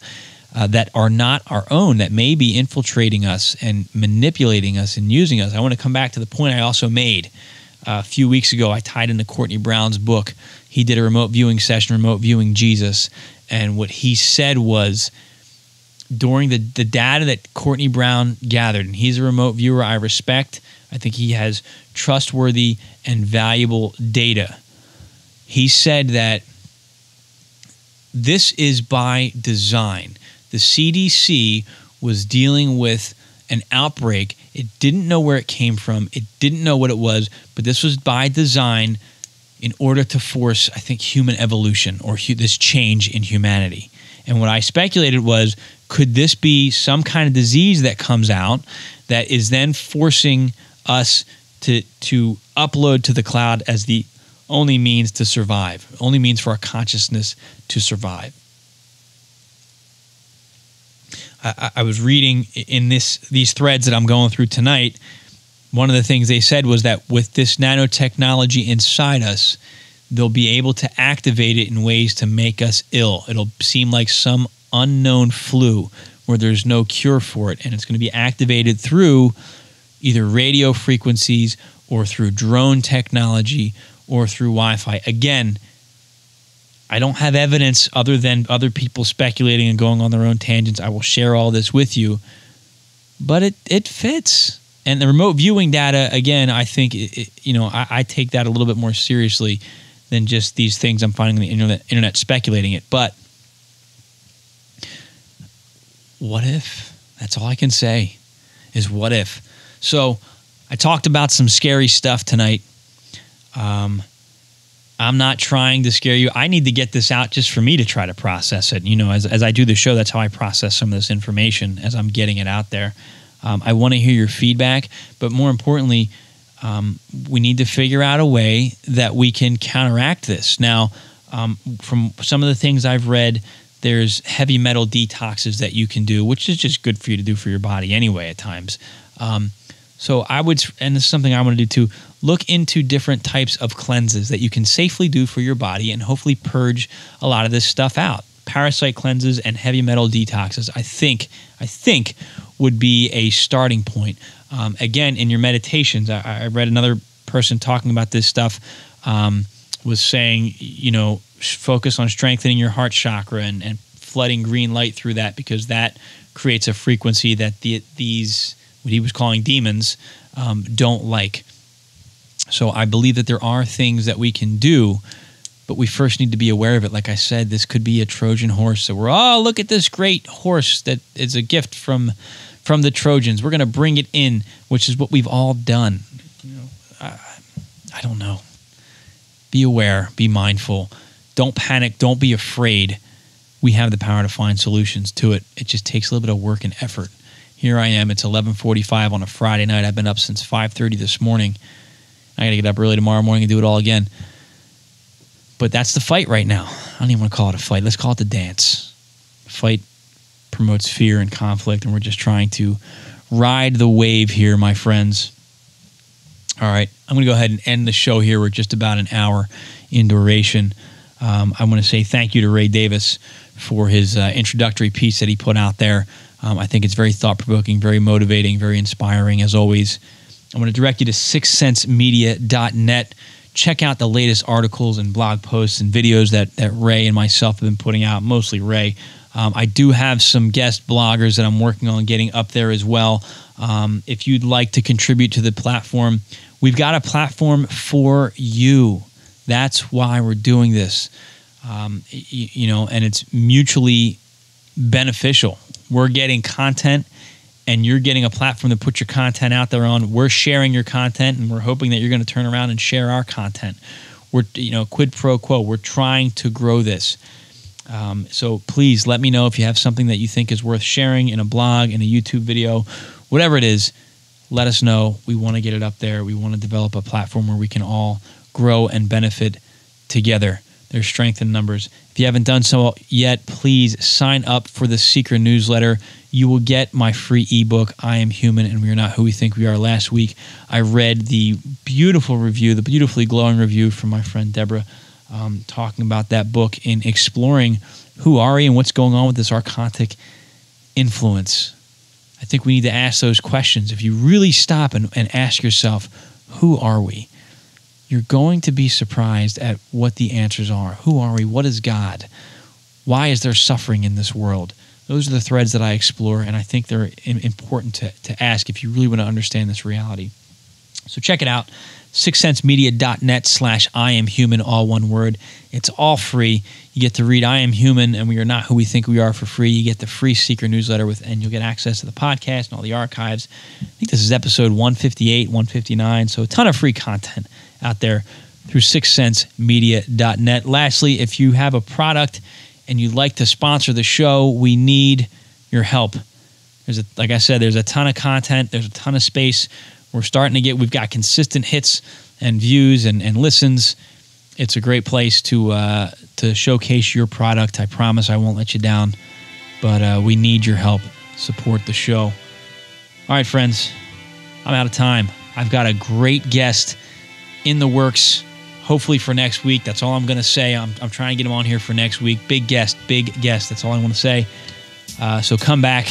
uh, that are not our own, that may be infiltrating us and manipulating us and using us. I want to come back to the point I also made uh, a few weeks ago. I tied into Courtney Brown's book. He did a remote viewing session, Remote Viewing Jesus, and what he said was, during the, the data that Courtney Brown gathered, and he's a remote viewer I respect, I think he has trustworthy and valuable data. He said that this is by design. The C D C was dealing with an outbreak. It didn't know where it came from. It didn't know what it was, but this was by design in order to force, I think, human evolution or hu- this change in humanity. And what I speculated was, could this be some kind of disease that comes out that is then forcing us to to upload to the cloud as the only means to survive, only means for our consciousness to survive? I, I was reading in this these threads that I'm going through tonight, one of the things they said was that with this nanotechnology inside us, they'll be able to activate it in ways to make us ill. It'll seem like some unknown flu where there's no cure for it, and it's going to be activated through either radio frequencies or through drone technology or through Wi-Fi. Again, I don't have evidence other than other people speculating and going on their own tangents. I will share all this with you, but it, it fits. And the remote viewing data, again, I think, it, it, you know, I, I take that a little bit more seriously than just these things I'm finding on the internet, internet speculating it. But what if? That's all I can say is what if. So I talked about some scary stuff tonight. Um, I'm not trying to scare you. I need to get this out just for me to try to process it. You know, as, as I do the show, that's how I process some of this information as I'm getting it out there. Um, I want to hear your feedback, but more importantly, um, we need to figure out a way that we can counteract this. Now, um, from some of the things I've read, there's heavy metal detoxes that you can do, which is just good for you to do for your body anyway at times. Um, so I would, and this is something I want to do too, look into different types of cleanses that you can safely do for your body and hopefully purge a lot of this stuff out. Parasite cleanses and heavy metal detoxes, I think, I think would be a starting point. Um, again, in your meditations, I, I read another person talking about this stuff, um, was saying, you know, focus on strengthening your heart chakra and, and flooding green light through that, because that creates a frequency that the, these, what he was calling demons, um, don't like. So I believe that there are things that we can do, but we first need to be aware of it. Like I said, this could be a Trojan horse. So we're, oh, look at this great horse that is a gift from from the Trojans. We're going to bring it in, which is what we've all done. You know, I, I don't know. Be aware. Be mindful. Don't panic. Don't be afraid. We have the power to find solutions to it. It just takes a little bit of work and effort. Here I am. It's eleven forty-five on a Friday night. I've been up since five thirty this morning. I got to get up early tomorrow morning and do it all again. But that's the fight right now. I don't even want to call it a fight. Let's call it the dance. The fight promotes fear and conflict, and we're just trying to ride the wave here, my friends. All right. I'm going to go ahead and end the show here. We're just about an hour in duration. Um, I want to say thank you to Ray Davis for his uh, introductory piece that he put out there. Um, I think it's very thought-provoking, very motivating, very inspiring, as always. I want to direct you to sixth sense media dot net. Check out the latest articles and blog posts and videos that, that Ray and myself have been putting out, mostly Ray. Um, I do have some guest bloggers that I'm working on getting up there as well. Um, if you'd like to contribute to the platform, we've got a platform for you. That's why we're doing this, um, you, you know, and it's mutually beneficial. We're getting content, and you're getting a platform to put your content out there on. We're sharing your content, and we're hoping that you're going to turn around and share our content. We're, you know, quid pro quo. We're trying to grow this. Um, so please let me know if you have something that you think is worth sharing in a blog, in a YouTube video, whatever it is. Let us know. We want to get it up there. We want to develop a platform where we can all grow and benefit together. There's strength in numbers. If you haven't done so yet, please sign up for the Seeker newsletter. You will get my free ebook, I Am Human and We Are Not Who We Think We Are. Last week, I read the beautiful review, the beautifully glowing review from my friend Deborah, um, talking about that book and exploring who are we and what's going on with this archontic influence. I think we need to ask those questions. If you really stop and, and ask yourself, who are we? You're going to be surprised at what the answers are. Who are we? What is God? Why is there suffering in this world? Those are the threads that I explore, and I think they're important to, to ask if you really want to understand this reality. So check it out, sixth sense media dot net slash I Am Human, all one word. It's all free. You get to read I Am Human and We Are Not Who We Think We Are for free. You get the free Seeker newsletter, with, and you'll get access to the podcast and all the archives. I think this is episode one fifty-eight, one fifty-nine, so a ton of free content out there through sixth sense media dot net. Lastly, if you have a product and you'd like to sponsor the show, we need your help. There's a, like I said, there's a ton of content. There's a ton of space. We're starting to get, we've got consistent hits and views and, and listens. It's a great place to, uh, to showcase your product. I promise I won't let you down, but uh, we need your help. Support the show. All right, friends, I'm out of time. I've got a great guest in the works, hopefully for next week. That's all I'm going to say. I'm, I'm trying to get him on here for next week. Big guest, big guest. That's all I want to say. Uh, so come back.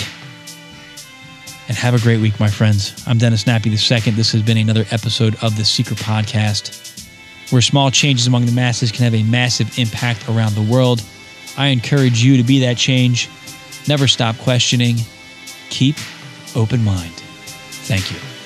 and have a great week, my friends. I'm Dennis Snappy the second. This has been another episode of the Seeker Podcast, where small changes among the masses can have a massive impact around the world. I encourage you to be that change. Never stop questioning. Keep open mind. Thank you.